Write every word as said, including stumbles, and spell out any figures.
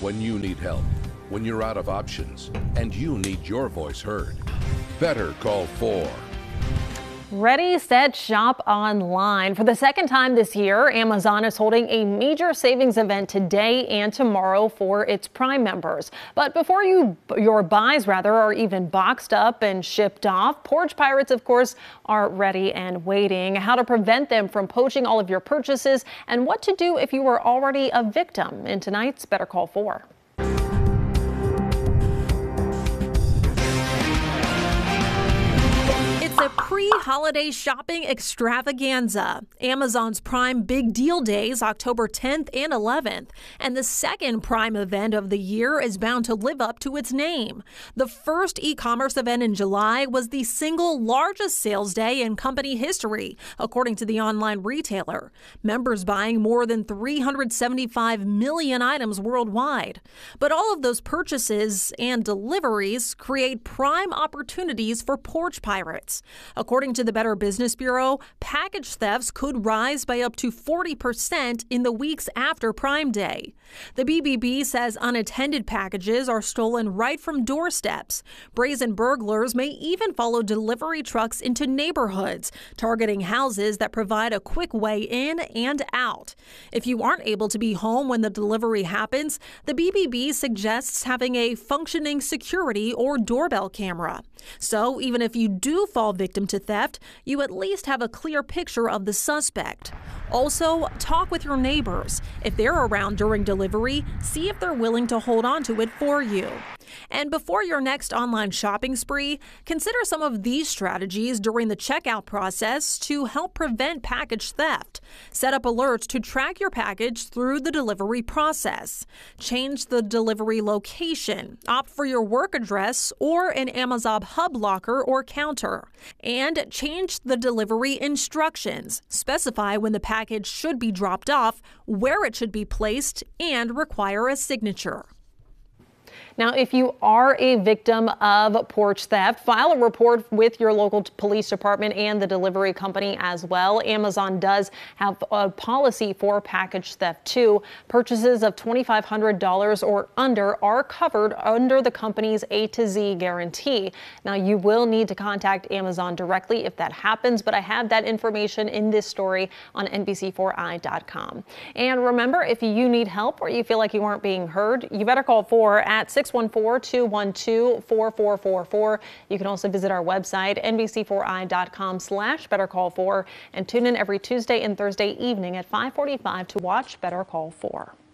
when you need help, when you're out of options, and you need your voice heard. Better Call four. Ready, set, shop online. For the second time this year, Amazon is holding a major savings event today and tomorrow for its Prime members. But before you, your buys, rather, are even boxed up and shipped off, Porch Pirates, of course, are ready and waiting. How to prevent them from poaching all of your purchases and what to do if you were already a victim in tonight's Better Call four. It's a pre-holiday shopping extravaganza. Amazon's Prime Big Deal Days, October tenth and eleventh, and the second Prime event of the year is bound to live up to its name. The first e-commerce event in July was the single largest sales day in company history, according to the online retailer. Members buying more than three hundred seventy-five million items worldwide. But all of those purchases and deliveries create prime opportunities for Porch Pirates. According to the Better Business Bureau, package thefts could rise by up to forty percent in the weeks after Prime Day. The B B B says unattended packages are stolen right from doorsteps. Brazen burglars may even follow delivery trucks into neighborhoods, targeting houses that provide a quick way in and out. If you aren't able to be home when the delivery happens, the B B B suggests having a functioning security or doorbell camera. So even if you do fall victim to theft, you at least have a clear picture of the suspect. Also, talk with your neighbors. If they're around during delivery, see if they're willing to hold on to it for you. And before your next online shopping spree, consider some of these strategies during the checkout process to help prevent package theft. Set up alerts to track your package through the delivery process. Change the delivery location. Opt for your work address or an Amazon hub locker or counter. And change the delivery instructions. Specify when the package should be dropped off, where it should be placed, and require a signature. Now, if you are a victim of porch theft, file a report with your local police department and the delivery company as well. Amazon does have a policy for package theft, too. Purchases of twenty-five hundred dollars or under are covered under the company's A to Z guarantee. Now, you will need to contact Amazon directly if that happens, but I have that information in this story on N B C four i dot com. And remember, if you need help or you feel like you aren't being heard, you better call four at six one four, two one two, four four four four. You can also visit our website, N B C four i dot com slash Better Call four, and tune in every Tuesday and Thursday evening at five forty-five to watch Better Call four.